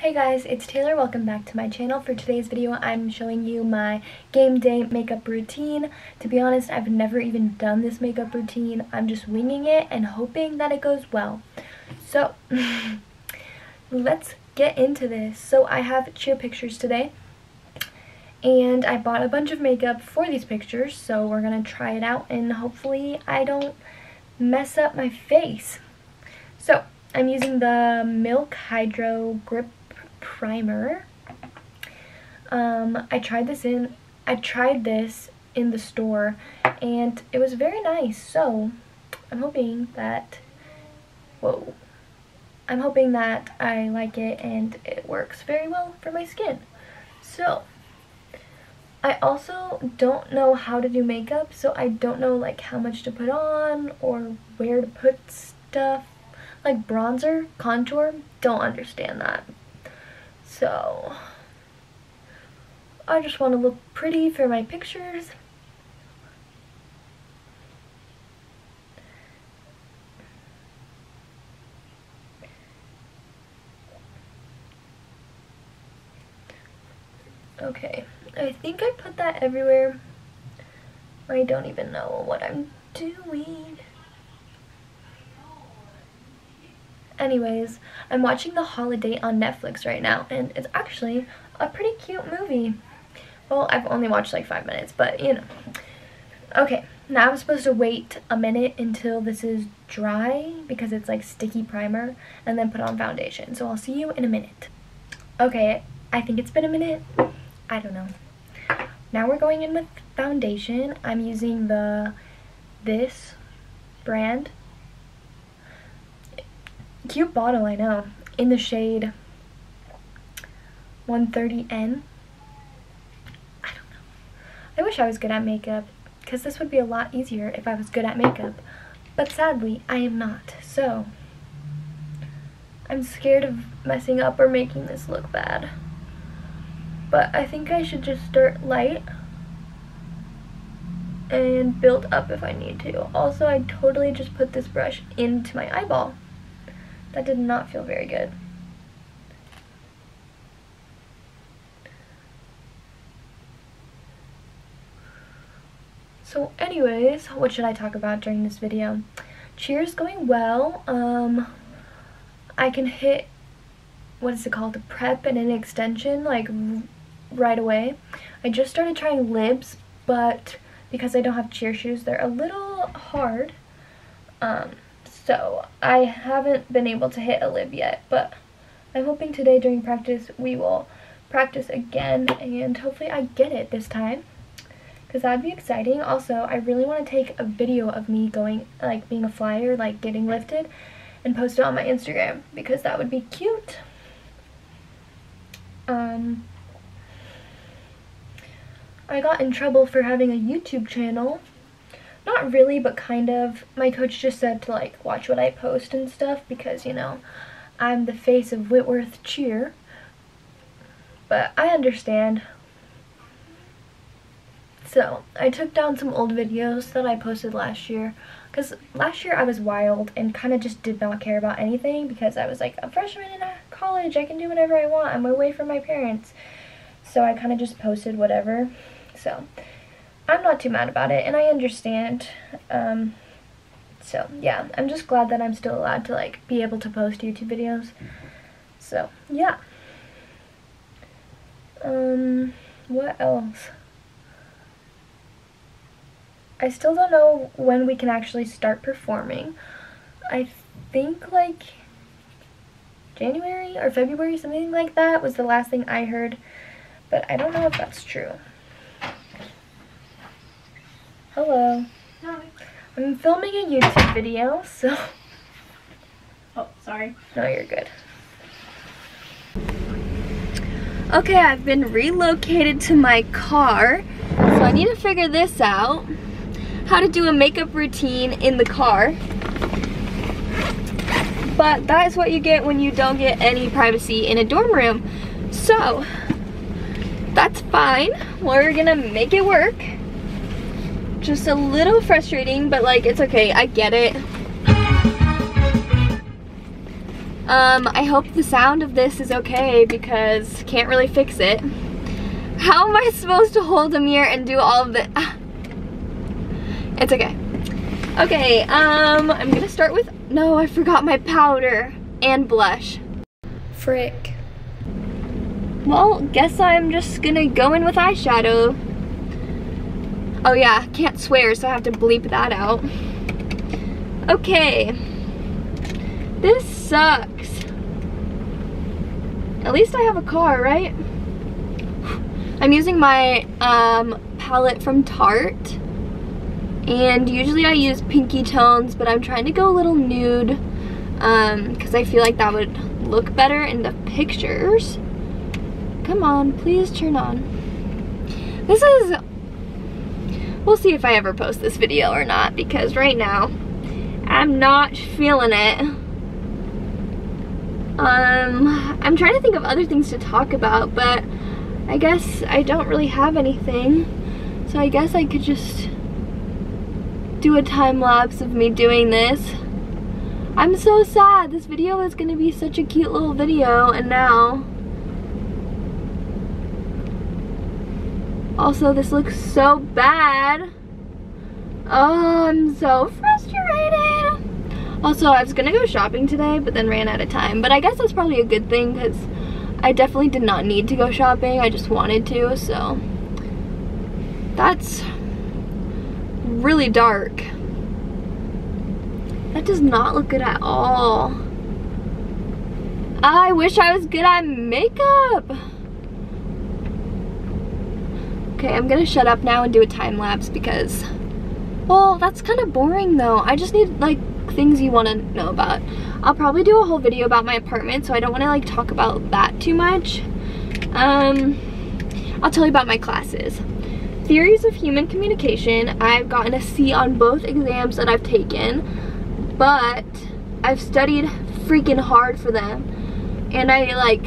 Hey guys, it's Taylor. Welcome back to my channel. For today's video, I'm showing you my game day makeup routine. To be honest, I've never even done this makeup routine. I'm just winging it and hoping that it goes well. So, let's get into this. So I have cheer pictures today, and I bought a bunch of makeup for these pictures, so we're gonna try it out and hopefully I don't mess up my face. So, I'm using the Milk Hydro Grip primer. I tried this in the store and it was very nice, so I'm hoping that I like it and it works very well for my skin. So I also don't know how to do makeup, so I don't know like how much to put on or where to put stuff, like bronzer, contour, don't understand that. So, I just want to look pretty for my pictures. Okay, I think I put that everywhere. I don't even know what I'm doing. Anyways, I'm watching The Holiday on Netflix right now, and it's actually a pretty cute movie. Well, I've only watched like 5 minutes, but you know. Okay, now I'm supposed to wait a minute until this is dry because it's like sticky primer, and then put on foundation. So I'll see you in a minute. Okay, I think it's been a minute. I don't know. Now we're going in with foundation. I'm using this brand. Cute bottle, I know, in the shade 130N. I don't know. I wish I was good at makeup, because this would be a lot easier if I was good at makeup. But sadly, I am not, so I'm scared of messing up or making this look bad. But I think I should just start light and build up if I need to. Also, I totally just put this brush into my eyeball. That did not feel very good. So anyways, what should I talk about during this video? Cheer's going well. I can hit, what is it called, a prep and an extension, like right away. I just started trying libs, but because I don't have cheer shoes, they're a little hard. So I haven't been able to hit a lib yet, but I'm hoping today during practice we will practice again and hopefully I get it this time, because that would be exciting. Also, I really want to take a video of me going, like being a flyer, like getting lifted, and post it on my Instagram because that would be cute. I got in trouble for having a YouTube channel. Not really, but kind of. My coach just said to like watch what I post and stuff because, you know, I'm the face of Whitworth cheer. But I understand. So, I took down some old videos that I posted last year, because last year I was wild and kind of just did not care about anything because I was like a freshman in college, I can do whatever I want, I'm away from my parents. So I kind of just posted whatever. So I'm not too mad about it, and I understand, so yeah, I'm just glad that I'm still allowed to like be able to post YouTube videos, so yeah. What else? I still don't know when we can actually start performing. I think like January or February, something like that was the last thing I heard, but I don't know if that's true. Hello. Hi. I'm filming a YouTube video, so. Oh, sorry. No, you're good. Okay, I've been relocated to my car, so I need to figure this out. How to do a makeup routine in the car. But that is what you get when you don't get any privacy in a dorm room. So, that's fine. We're gonna make it work. Just a little frustrating, but like it's okay, I get it. I hope the sound of this is okay because can't really fix it. How am I supposed to hold a mirror and do all of the? It's okay. Okay, I'm gonna start with, no, I forgot my powder and blush. Frick. Well, guess I'm just gonna go in with eyeshadow. Oh yeah, can't swear, so I have to bleep that out. Okay. This sucks. At least I have a car, right? I'm using my palette from Tarte. And usually I use pinky tones, but I'm trying to go a little nude because I feel like that would look better in the pictures. Come on, please turn on. This is, we'll see if I ever post this video or not because right now I'm not feeling it. I'm trying to think of other things to talk about, but I guess I don't really have anything. So I guess I could just do a time lapse of me doing this. I'm so sad. This video is gonna be such a cute little video, and now. Also, this looks so bad. Oh, I'm so frustrated. Also, I was gonna go shopping today, but then ran out of time. But I guess that's probably a good thing because I definitely did not need to go shopping. I just wanted to, so. That's really dark. That does not look good at all. I wish I was good at makeup. Okay, I'm gonna shut up now and do a time lapse because, well, that's kind of boring though. I just need like things you want to know about. I'll probably do a whole video about my apartment, so I don't want to like talk about that too much. I'll tell you about my classes. Theories of Human Communication. I've gotten a C on both exams that I've taken, but I've studied freaking hard for them, and I like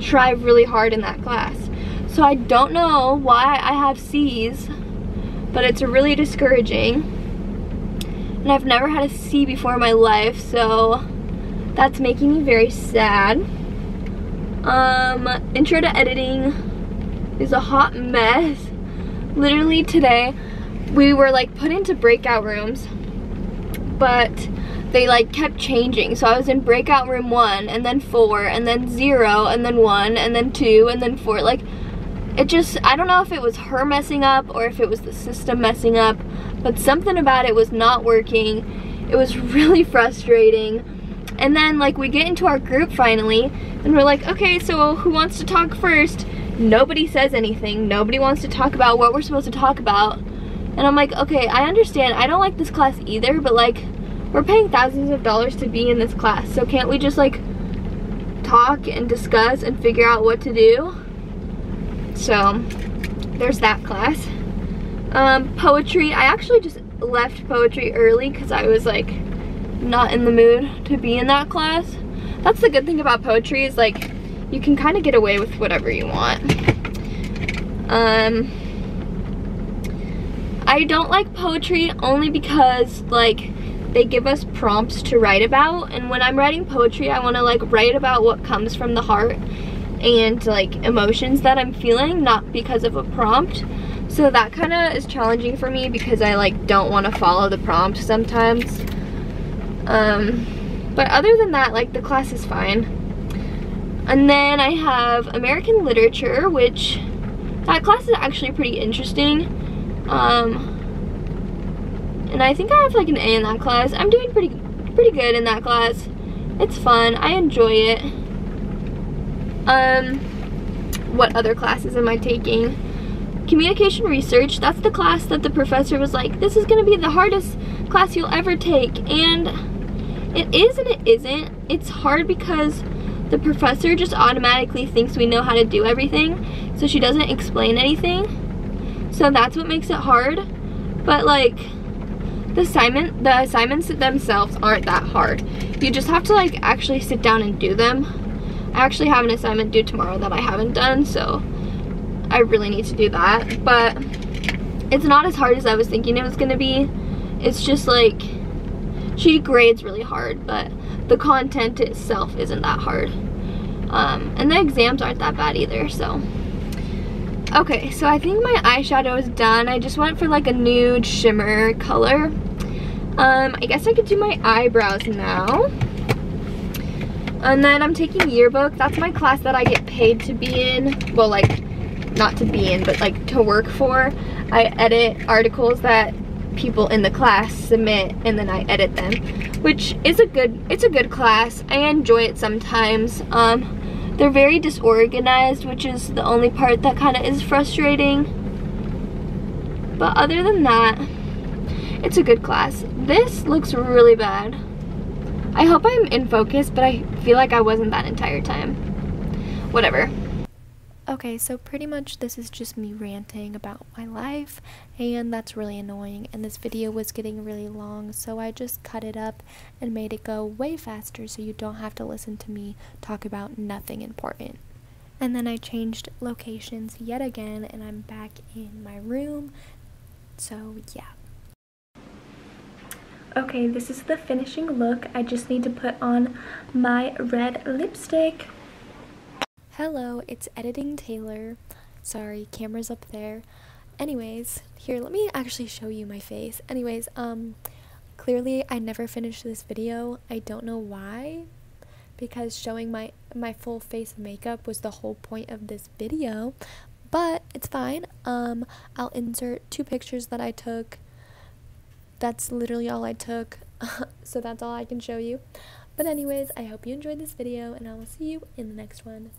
try really hard in that class. So I don't know why I have C's, but it's really discouraging. And I've never had a C before in my life, so that's making me very sad. Intro to editing is a hot mess. Literally today, we were like put into breakout rooms, but they like kept changing. So I was in breakout room 1, and then 4, and then 0, and then 1, and then 2, and then 4. Like, it just, I don't know if it was her messing up or if it was the system messing up, but something about it was not working. It was really frustrating. And then like we get into our group finally, and we're like, okay, so who wants to talk first? Nobody says anything. Nobody wants to talk about what we're supposed to talk about. And I'm like, okay, I understand. I don't like this class either, but like, we're paying thousands of dollars to be in this class, so can't we just like talk and discuss and figure out what to do? So there's that class. Poetry. I actually just left poetry early because I was like not in the mood to be in that class. That's the good thing about poetry, is like you can kind of get away with whatever you want. I don't like poetry only because like they give us prompts to write about, and when I'm writing poetry I want to like write about what comes from the heart and like emotions that I'm feeling, not because of a prompt. So that kind of is challenging for me because I like don't want to follow the prompt sometimes. But other than that, like the class is fine. And then I have American literature, which that class is actually pretty interesting. And I think I have like an A in that class. I'm doing pretty good in that class. It's fun. I enjoy it. What other classes am I taking? Communication research. That's the class that the professor was like, this is going to be the hardest class you'll ever take. And it is and it isn't. It's hard because the professor just automatically thinks we know how to do everything, so she doesn't explain anything. So that's what makes it hard. But like, the assignments themselves aren't that hard. You just have to like actually sit down and do them. I actually have an assignment due tomorrow that I haven't done, so I really need to do that. But it's not as hard as I was thinking it was gonna be. It's just like, she grades really hard, but the content itself isn't that hard. And the exams aren't that bad either, so. Okay, so I think my eyeshadow is done. I just went for like a nude shimmer color. I guess I could do my eyebrows now. And then I'm taking yearbook. That's my class that I get paid to be in. Well, like, not to be in, but like to work for. I edit articles that people in the class submit, and then I edit them, which is a good class. I enjoy it sometimes. They're very disorganized, which is the only part that kind of is frustrating. But other than that, it's a good class. This looks really bad. I hope I'm in focus, but I feel like I wasn't that entire time. Whatever. Okay, so pretty much this is just me ranting about my life, and that's really annoying, and this video was getting really long, so I just cut it up and made it go way faster so you don't have to listen to me talk about nothing important. And then I changed locations yet again, and I'm back in my room, so yeah. Okay, this is the finishing look. I just need to put on my red lipstick. Hello, it's Editing Taylor. Sorry, camera's up there. Anyways, here, let me actually show you my face. Anyways, clearly I never finished this video. I don't know why, because showing my full face makeup was the whole point of this video, but it's fine. I'll insert two pictures that I took. That's literally all I took, so that's all I can show you. But anyways, I hope you enjoyed this video, and I will see you in the next one.